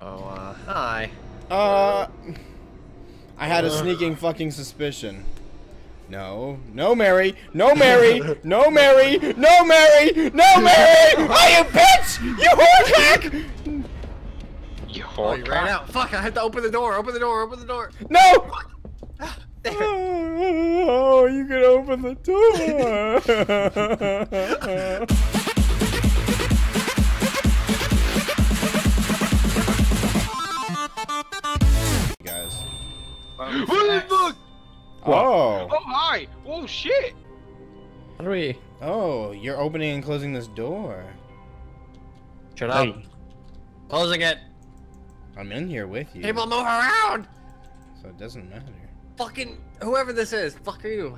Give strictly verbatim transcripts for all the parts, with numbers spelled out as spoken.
Oh, uh, hi. Uh, I had a sneaking fucking suspicion. No, no, Mary, no, Mary, no, Mary, no, Mary, no, Mary! Are you bitch? You whorecock! You whorecock! Oh, you ran out. Fuck! I had to open the door. Open the door. Open the door. No! Oh, you can open the door. What the fuck? Oh. Oh, hi. Oh, shit. What are we? Oh, you're opening and closing this door. Shut up. Hey. Closing it. I'm in here with you. People move around. So it doesn't matter. Fucking whoever this is, fuck you.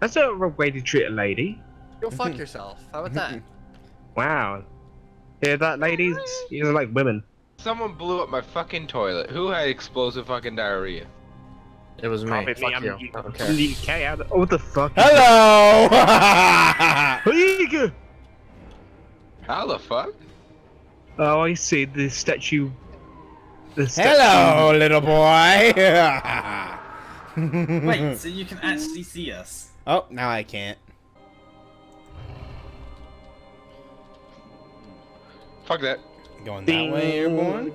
That's a wrong way to treat a lady. You'll fuck yourself. How about that? Wow. Hear that, ladies? You don't like women. Someone blew up my fucking toilet. Who had explosive fucking diarrhea? It was me. Probably fuck me. I'm you. I'm okay. In the U K. Oh, what the fuck? Hello! How the fuck? Oh, I see the statue. The statue. Hello, little boy. Wait, so you can actually see us? Oh, now I can't. Fuck that. Going that Ding. Way, Airborne?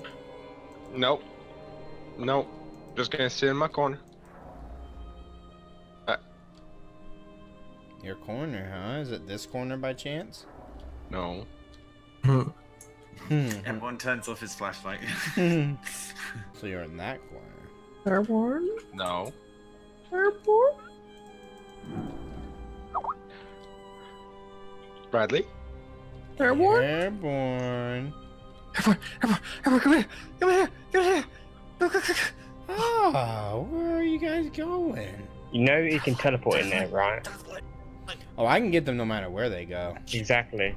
Nope. Nope. Just gonna sit in my corner. Uh. Your corner, huh? Is it this corner by chance? No. hmm. Everyone turns off his flashlight. So you're in that corner. Airborne? No. Airborne? Bradley? Airborne? Airborne. Everyone, everyone, everyone, come here! Come here! Come here! Go, go, go, go. Oh, where are you guys going? You know you can teleport in there, right? Oh, I can get them no matter where they go. Exactly.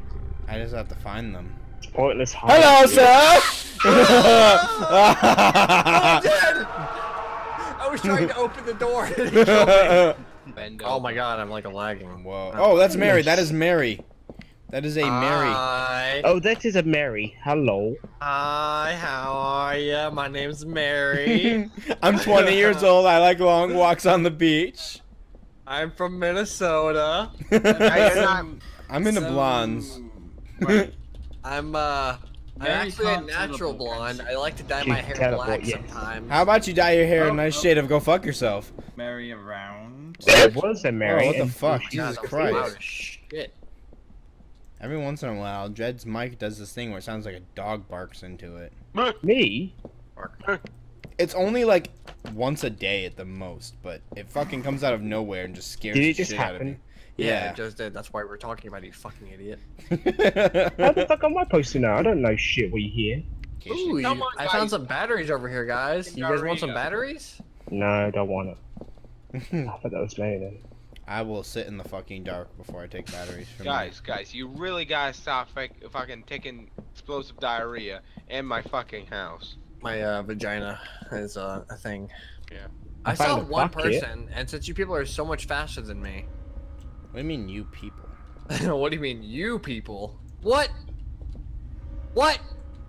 I just have to find them. Pointless hide. Hello, sir! Oh, dude! I was trying to open the door and he killed me. Oh my god, I'm like a lagging. Whoa. Oh, that's Mary. That is Mary. That is a Mary. Hi. Oh, that is a Mary. Hello. Hi, how are ya? My name's Mary. I'm twenty years old. I like long walks on the beach. I'm from Minnesota. I'm, I'm into so, blondes. Right. I'm, uh, I'm actually a natural blonde. I like to dye She's my hair terrible, black yeah. sometimes. How about you dye your hair oh, a nice oh. shade of go fuck yourself? Mary around. It was a Mary. Oh, what the fuck? God, Jesus Christ. Loud as shit. Every once in a while, Dread's mic does this thing where it sounds like a dog barks into it. Me? It's only like once a day at the most, but it fucking comes out of nowhere and just scares the shit out of me. Did it just happen? Yeah, yeah, it just did. That's why we're talking about it, you fucking idiot. How the fuck am I supposed to know? I don't know shit what you hear. Ooh, you, I found some batteries over here, guys. You guys want some batteries? No, I don't want it. I thought that was me then. I will sit in the fucking dark before I take batteries from Guys, me. guys, you really gotta stop fucking taking explosive diarrhea in my fucking house. My uh, vagina is uh, a thing. Yeah. I, I saw one person, and since you people are so much faster than me. What do you mean, you people? What do you mean, you people? What? What?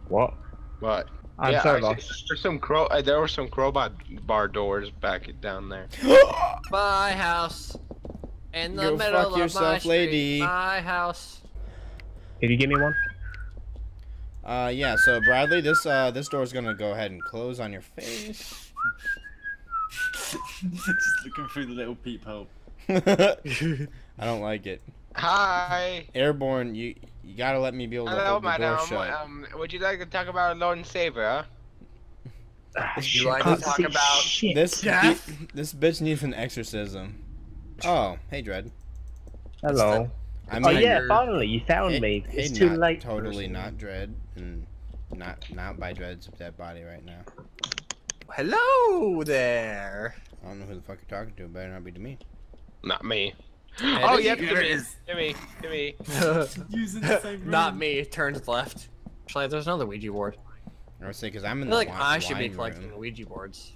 What? What? I'm yeah, sorry, boss. There's some crow. Uh, there were some crowbar bar doors back down there. My house. In the Go middle fuck of yourself, my street, lady. My house. Can you give me one? Uh, yeah. So Bradley, this uh, this door's gonna go ahead and close on your face. Just looking through the little peephole. I don't like it. Hi. Airborne, you you gotta let me be able to Hello, open the door madam. shut. Um, would you like to talk about Lord and Savior? Huh? Would you like to talk about shit. this? Yes. This bitch needs an exorcism. Oh, hey, Dread. Hello. I mean, oh yeah, you're... finally you found hey, me. It's hey, too not, late. Totally not Dread, and not not by Dread's dead body right now. Hello there. I don't know who the fuck you're talking to. It better not be to me. Not me. Hey, oh yeah, there it is. To me, to me. Using the same room. Not me. Turns left. Actually, there's another Ouija board. I was saying because I'm in I feel the like I should be collecting room. Ouija boards.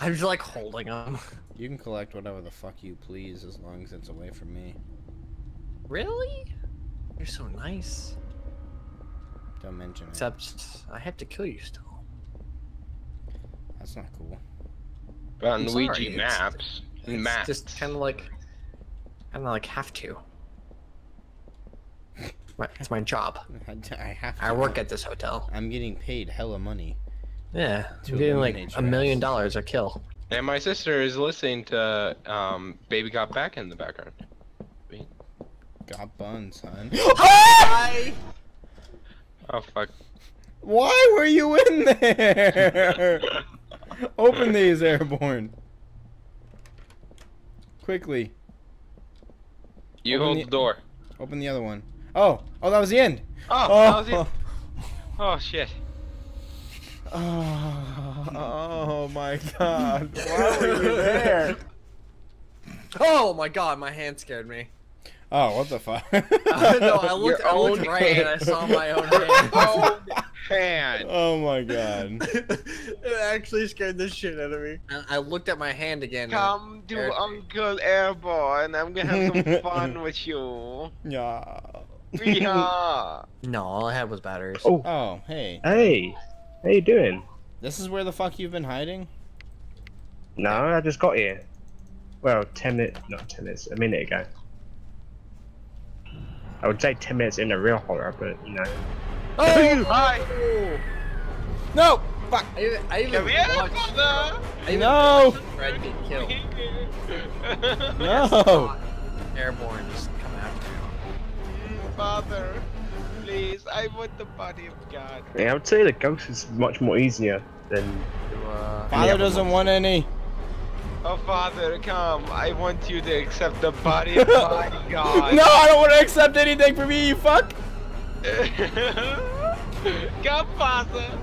I'm just like holding them. You can collect whatever the fuck you please as long as it's away from me. Really? You're so nice. Don't mention it. Except I had to kill you still. That's not cool. But on I'm Luigi sorry, maps, it's, it's maps. Just kind of like, I don't know, like have to. That's my job. I have. To. I work at this hotel. I'm getting paid hella money. Yeah, I'm getting like a million dollars a kill. And my sister is listening to um, "Baby Got Back" in the background. Got buns, son. Hi. Oh fuck. Why were you in there? Open these, Airborne. Quickly. You open hold the, the door. Open the other one. Oh, oh, that was the end. Oh, oh. That was the end. Oh shit. Oh, oh my god. Why were you there? Oh my god, my hand scared me. Oh, what the fuck? uh, no, I looked, I looked right hand. and I saw my own hand. Oh, hand. Oh my god. It actually scared the shit out of me. I, I looked at my hand again. Come to Air Uncle Airborne. I'm gonna have some fun with you. Yeah. Yeah. No, all I had was batteries. Oh. Oh, hey. Hey. How you doing? This is where the fuck you've been hiding? No, I just got here. Well, ten minutes, not ten minutes, a minute ago. I would say ten minutes in the real horror, but you know. Oh, hi! No! Fuck! I even, I even watched... I even no! watched Dread get killed. No! Airborne just come after you. Father, please, I want the body of God. Yeah, I would say the ghost is much more easier than... Uh, Father doesn't want any. Oh, Father, come. I want you to accept the body of my God. No, I don't want to accept anything from you, you fuck. Come, Father.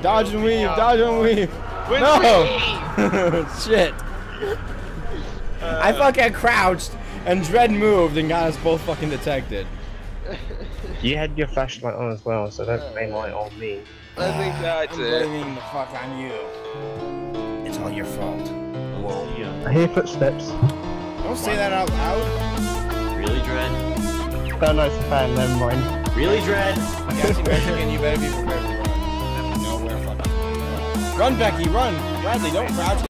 Dodge and weave, dodge and weave. With no. Shit. Uh, I fucking crouched, and Dread moved and got us both fucking detected. You had your flashlight on as well, so don't blame light on me. I think that's I'm it. I'm blaming the fuck on you. It's all your fault. Whoa. Yeah. I hear footsteps. Don't say that out loud. Really, Dread? Don't know it's a fan, never mind. Really, Dread? I'm guessing Mexican, you better be prepared to run. No, we're fucking. Run, Becky, run! Bradley, don't crouch.